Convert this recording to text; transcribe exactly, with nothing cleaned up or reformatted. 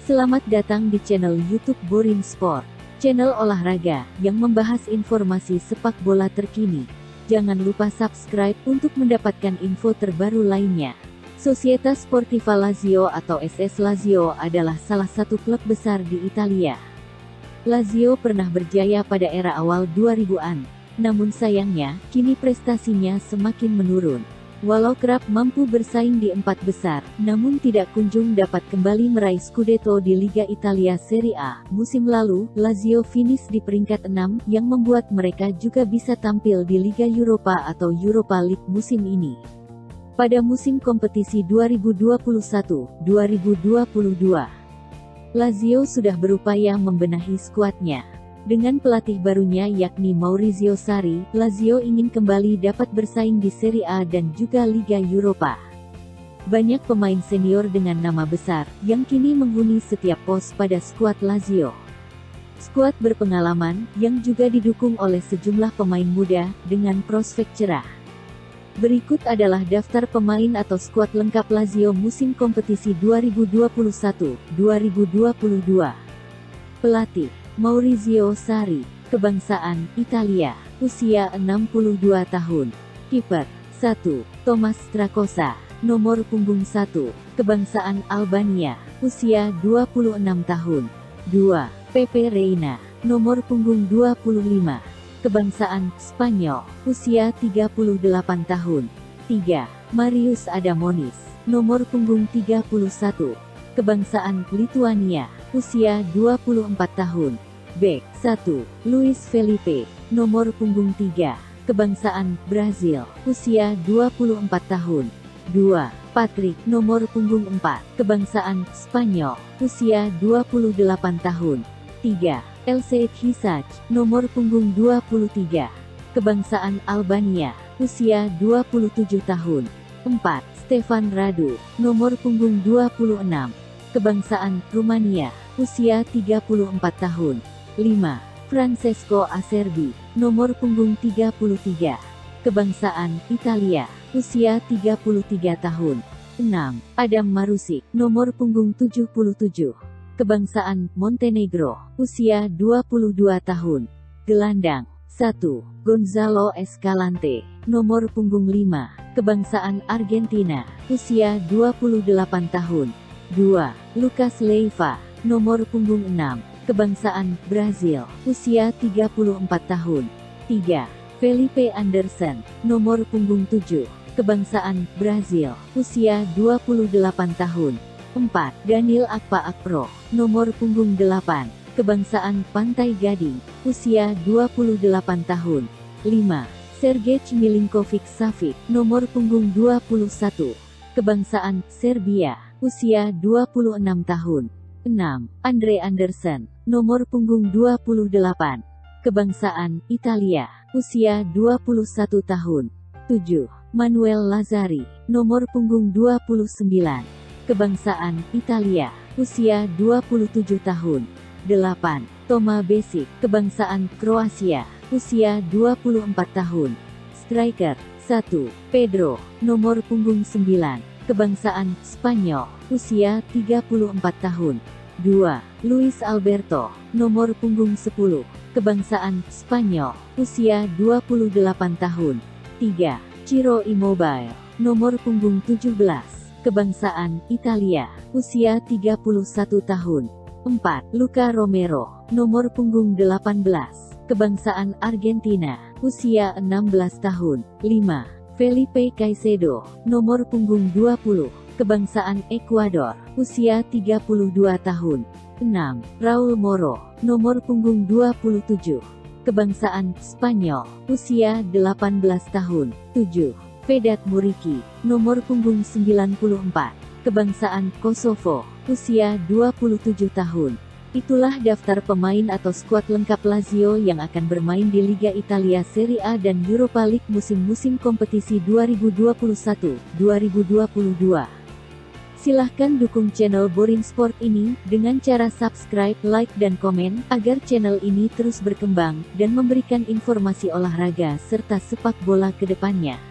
Selamat datang di channel YouTube Borin Sport, channel olahraga yang membahas informasi sepak bola terkini. Jangan lupa subscribe untuk mendapatkan info terbaru lainnya. Società Sportiva Lazio atau S S Lazio adalah salah satu klub besar di Italia. Lazio pernah berjaya pada era awal dua ribuan, namun sayangnya, kini prestasinya semakin menurun. Walau kerap mampu bersaing di empat besar, namun tidak kunjung dapat kembali meraih Scudetto di Liga Italia Serie A. Musim lalu, Lazio finish di peringkat enam, yang membuat mereka juga bisa tampil di Liga Europa atau Europa League musim ini. Pada musim kompetisi dua ribu dua puluh satu dua ribu dua puluh dua, Lazio sudah berupaya membenahi skuadnya. Dengan pelatih barunya yakni Maurizio Sarri, Lazio ingin kembali dapat bersaing di Serie A dan juga Liga Eropa. Banyak pemain senior dengan nama besar, yang kini menghuni setiap pos pada skuad Lazio. Skuad berpengalaman, yang juga didukung oleh sejumlah pemain muda, dengan prospek cerah. Berikut adalah daftar pemain atau skuad lengkap Lazio musim kompetisi dua ribu dua puluh satu dua ribu dua puluh dua. Pelatih Maurizio Sarri, kebangsaan Italia, usia enam puluh dua tahun. Kiper satu, Thomas Strakosha, nomor punggung satu, kebangsaan Albania, usia dua puluh enam tahun. dua, Pepe Reina, nomor punggung dua puluh lima, kebangsaan Spanyol, usia tiga puluh delapan tahun. tiga, Marius Adamonis, nomor punggung tiga puluh satu, kebangsaan Lituania, usia dua puluh empat tahun. Bek satu, Luiz Felipe, nomor punggung tiga, kebangsaan Brazil, usia dua puluh empat tahun. dua, Patric, nomor punggung empat, kebangsaan Spanyol, usia dua puluh delapan tahun. tiga, Elseid Hysaj, nomor punggung dua puluh tiga, kebangsaan Albania, usia dua puluh tujuh tahun. empat, Stefan Radu, nomor punggung dua puluh enam, kebangsaan Rumania, usia tiga puluh empat tahun. lima, Francesco Acerbi, nomor punggung tiga puluh tiga, kebangsaan Italia, usia tiga puluh tiga tahun. enam, Adam Marušić, nomor punggung tujuh puluh tujuh, kebangsaan Montenegro, usia dua puluh dua tahun. Gelandang satu, Gonzalo Escalante, nomor punggung lima, kebangsaan Argentina, usia dua puluh delapan tahun. dua, Lucas Leiva, nomor punggung enam, kebangsaan Brazil, usia tiga puluh empat tahun. tiga, Felipe Anderson, nomor punggung tujuh, kebangsaan Brazil, usia dua puluh delapan tahun. empat, Daniel Akpa Akpro, nomor punggung delapan, kebangsaan Pantai Gading, usia dua puluh delapan tahun. lima, Sergej Milinković-Savić, nomor punggung dua puluh satu, kebangsaan Serbia, usia dua puluh enam tahun. enam, Andre Anderson, nomor punggung dua puluh delapan, kebangsaan Italia, usia dua puluh satu tahun. tujuh, Manuel Lazzari, nomor punggung dua puluh sembilan, kebangsaan Italia, usia dua puluh tujuh tahun. delapan, Toma Bašić, kebangsaan Kroasia, usia dua puluh empat tahun. Striker satu, Pedro, nomor punggung sembilan, kebangsaan Spanyol, usia tiga puluh empat tahun. dua, Luis Alberto, nomor punggung sepuluh, kebangsaan Spanyol, usia dua puluh delapan tahun. tiga, Ciro Immobile, nomor punggung tujuh belas, kebangsaan Italia, usia tiga puluh satu tahun. empat, Luka Romero, nomor punggung delapan belas, kebangsaan Argentina, usia enam belas tahun. lima, Felipe Caicedo, nomor punggung dua puluh, kebangsaan Ekuador, usia tiga puluh dua tahun. enam, Raúl Moro, nomor punggung dua puluh tujuh, kebangsaan Spanyol, usia delapan belas tahun. tujuh, Vedat Muriqi, nomor punggung sembilan puluh empat, kebangsaan Kosovo, usia dua puluh tujuh tahun. Itulah daftar pemain atau skuad lengkap Lazio yang akan bermain di Liga Italia Serie A dan Europa League musim-musim kompetisi dua ribu dua puluh satu dua ribu dua puluh dua. Silahkan dukung channel Borin Sport ini dengan cara subscribe, like, dan komen, agar channel ini terus berkembang dan memberikan informasi olahraga serta sepak bola ke depannya.